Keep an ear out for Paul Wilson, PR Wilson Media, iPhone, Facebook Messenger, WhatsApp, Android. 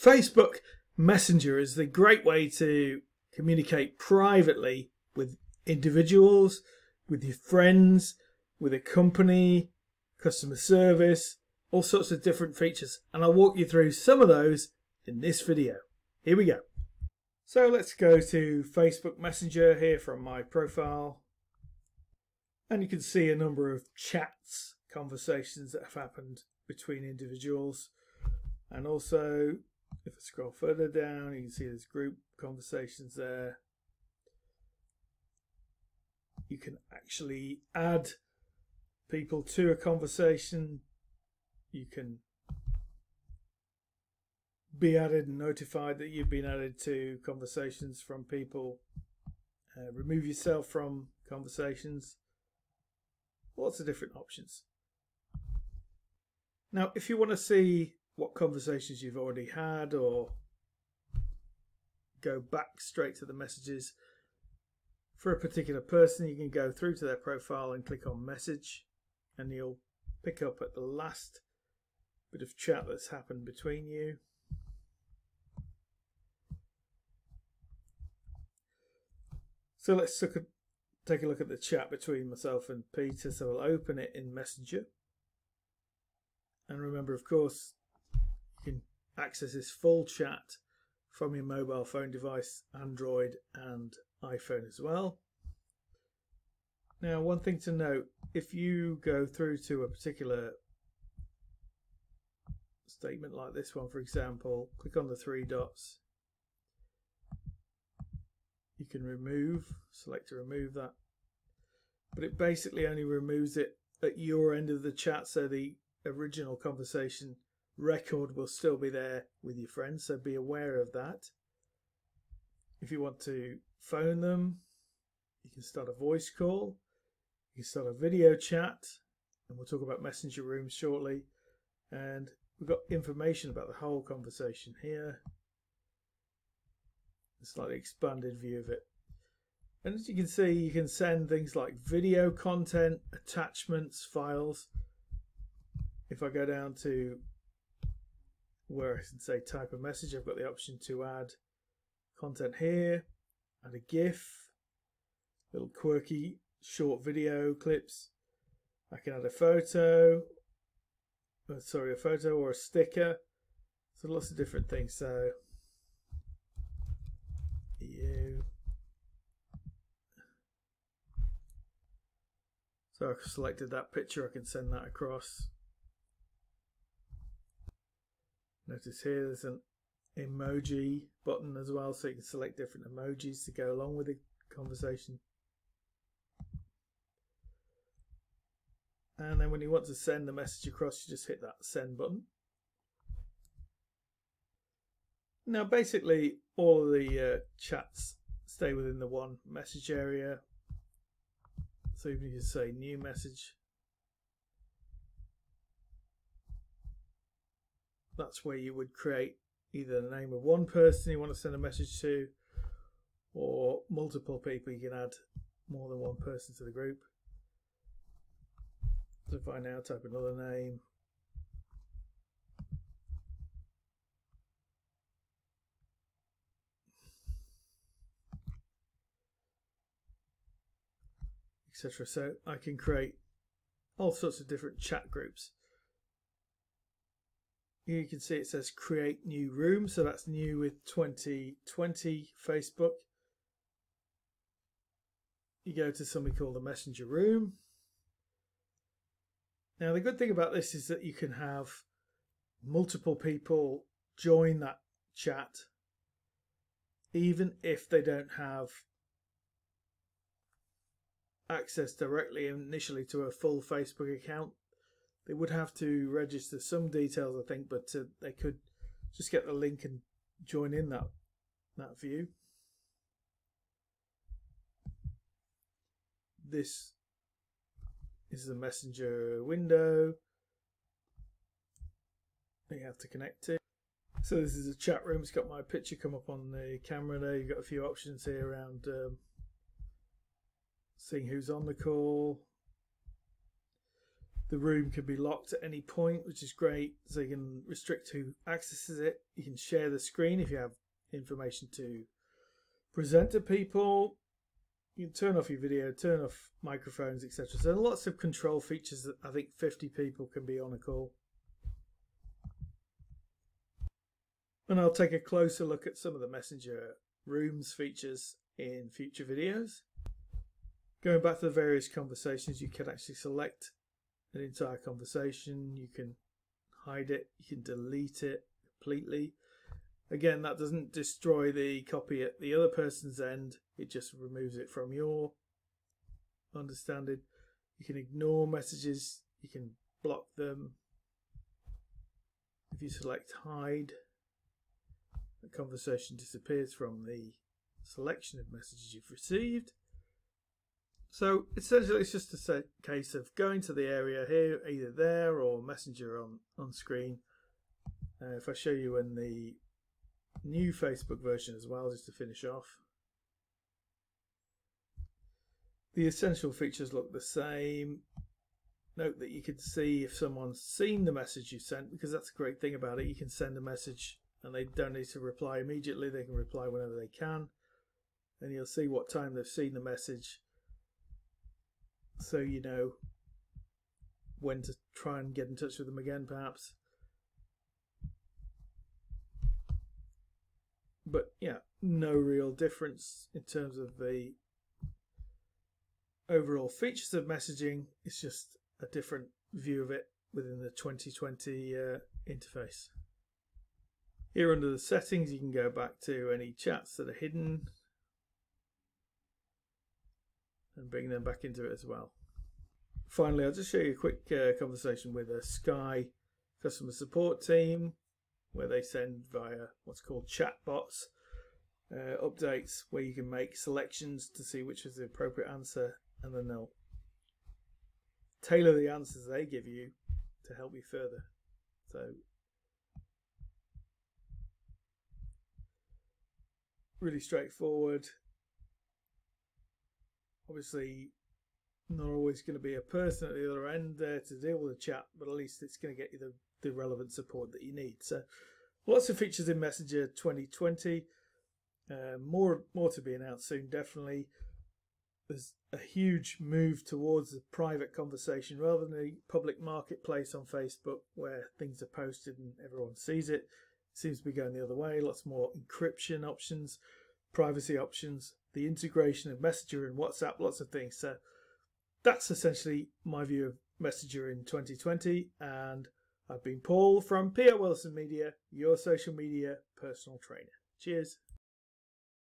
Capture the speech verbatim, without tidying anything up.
Facebook Messenger is the great way to communicate privately with individuals, with your friends, with a company, customer service, all sorts of different features. And I'll walk you through some of those in this video. Here we go. So let's go to Facebook Messenger here from my profile. And you can see a number of chats, conversations that have happened between individuals. And also, if I scroll further down, you can see there's group conversations there. You can actually add people to a conversation. You can be added and notified that you've been added to conversations from people. Uh, remove yourself from conversations. Lots of different options. Now, if you want to see what conversations you've already had or go back straight to the messages for a particular person, you can go through to their profile and click on message, and you'll pick up at the last bit of chat that's happened between you. So let's look at take a look at the chat between myself and Peter. So I'll open it in Messenger. And remember, of course, you can access this full chat from your mobile phone device, Android and iPhone as well. Now, one thing to note, if you go through to a particular statement like this one, for example, click on the three dots. You can remove, select to remove that, but it basically only removes it at your end of the chat, so the original conversation record will still be there with your friends, so be aware of that. If you want to phone them, you can start a voice call, you can start a video chat, and we'll talk about messenger rooms shortly. And we've got information about the whole conversation here, a slightly expanded view of it. And as you can see, you can send things like video content, attachments, files. If I go down to where I can say type a message, I've got the option to add content here, add a GIF, little quirky short video clips. I can add a photo, oh, sorry, a photo or a sticker. So lots of different things. So you, so I've selected that picture, I can send that across. Notice here there's an emoji button as well, so you can select different emojis to go along with the conversation. And then when you want to send the message across, you just hit that send button. Now basically all of the uh, chats stay within the one message area. So even if you say new message, that's where you would create either the name of one person you want to send a message to, or multiple people. You can add more than one person to the group. So if I now type another name, et cetera. So I can create all sorts of different chat groups. Here you can see it says create new room, so that's new with twenty twenty Facebook. You go to something called the messenger room. Now the good thing about this is that you can have multiple people join that chat, even if they don't have access directly initially to a full Facebook account. They would have to register some details, I think, but uh, they could just get the link and join in that, that view. This is the messenger window that you have to connect to. So this is a chat room. It's got my picture come up on the camera there. You've got a few options here around um, seeing who's on the call. The room can be locked at any point, which is great, so you can restrict who accesses it. You can share the screen if you have information to present to people. You can turn off your video, turn off microphones, et cetera. So lots of control features that I think fifty people can be on a call. And I'll take a closer look at some of the Messenger Rooms features in future videos. Going back to the various conversations, you can actually select an entire conversation, you can hide it, you can delete it completely. Again, that doesn't destroy the copy at the other person's end, it just removes it from your understanding. You can ignore messages, you can block them. If you select hide, the conversation disappears from the selection of messages you've received. So essentially it's just a case of going to the area here, either there or Messenger on, on screen. Uh, if I show you in the new Facebook version as well, just to finish off. The essential features look the same. Note that you can see if someone's seen the message you sent, because that's a great thing about it. You can send a message and they don't need to reply immediately. They can reply whenever they can. And you'll see what time they've seen the message, so you know when to try and get in touch with them again perhaps. But yeah, no real difference in terms of the overall features of messaging. It's just a different view of it within the twenty twenty uh, interface. Here under the settings you can go back to any chats that are hidden and bring them back into it as well. Finally, I'll just show you a quick uh, conversation with a Sky customer support team, where they send via what's called chatbots uh, updates, where you can make selections to see which is the appropriate answer, and then they'll tailor the answers they give you to help you further. So really straightforward. Obviously not always going to be a person at the other end there to deal with the chat, but at least it's going to get you the, the relevant support that you need. So lots of features in Messenger twenty twenty, uh, more more to be announced soon definitely. There's a huge move towards the private conversation rather than the public marketplace on Facebook where things are posted and everyone sees it. It seems to be going the other way. Lots more encryption options, privacy options, the integration of Messenger and WhatsApp, lots of things. So that's essentially my view of Messenger in twenty twenty. And I've been Paul from P R Wilson Media, your social media personal trainer. Cheers.